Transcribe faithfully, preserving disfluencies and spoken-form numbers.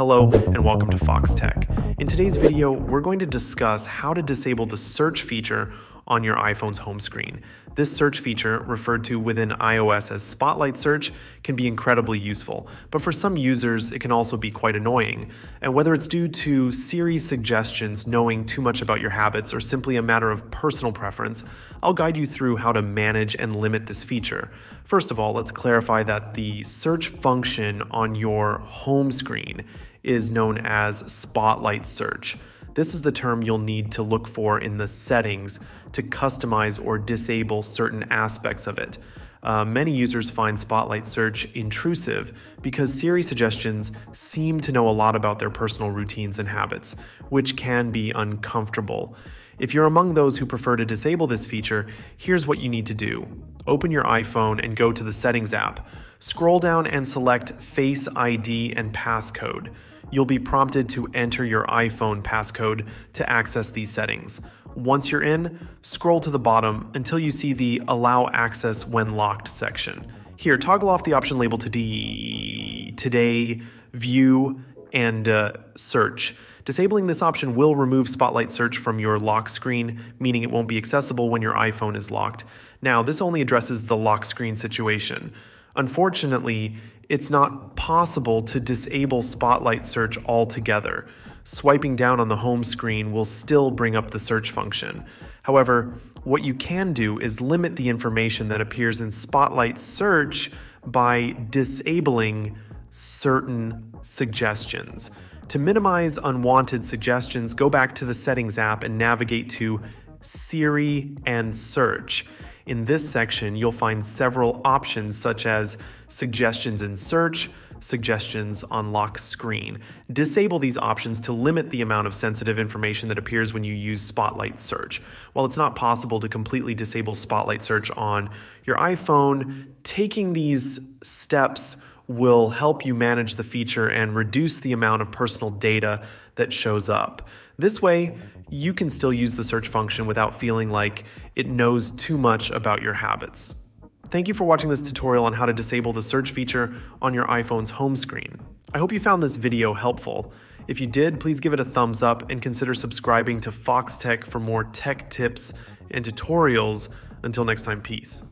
Hello and welcome to Foxtecc. In today's video, we're going to discuss how to disable the search feature on your iPhone's home screen. This search feature, referred to within iOS as Spotlight Search, can be incredibly useful, but for some users, it can also be quite annoying. And whether it's due to Siri's suggestions knowing too much about your habits or simply a matter of personal preference, I'll guide you through how to manage and limit this feature. First of all, let's clarify that the search function on your home screen is known as Spotlight Search. This is the term you'll need to look for in the settings to customize or disable certain aspects of it. Uh, many users find Spotlight Search intrusive because Siri suggestions seem to know a lot about their personal routines and habits, which can be uncomfortable. If you're among those who prefer to disable this feature, here's what you need to do. Open your iPhone and go to the Settings app. Scroll down and select Face I D and Passcode. You'll be prompted to enter your iPhone passcode to access these settings. Once you're in, scroll to the bottom until you see the Allow Access When Locked section. Here, toggle off the option labeled Today, today View, and uh, Search. Disabling this option will remove Spotlight Search from your lock screen, meaning it won't be accessible when your iPhone is locked. Now, this only addresses the lock screen situation. Unfortunately, it's not possible to disable Spotlight Search altogether. Swiping down on the home screen will still bring up the search function. However, what you can do is limit the information that appears in Spotlight Search by disabling certain suggestions. To minimize unwanted suggestions, go back to the Settings app and navigate to Siri and Search. In this section, you'll find several options such as suggestions in search, suggestions on lock screen. Disable these options to limit the amount of sensitive information that appears when you use Spotlight Search. While it's not possible to completely disable Spotlight Search on your iPhone, taking these steps will help you manage the feature and reduce the amount of personal data that shows up. This way, you can still use the search function without feeling like it knows too much about your habits. Thank you for watching this tutorial on how to disable the search feature on your iPhone's home screen. I hope you found this video helpful. If you did, please give it a thumbs up and consider subscribing to Foxtecc for more tech tips and tutorials. Until next time, peace.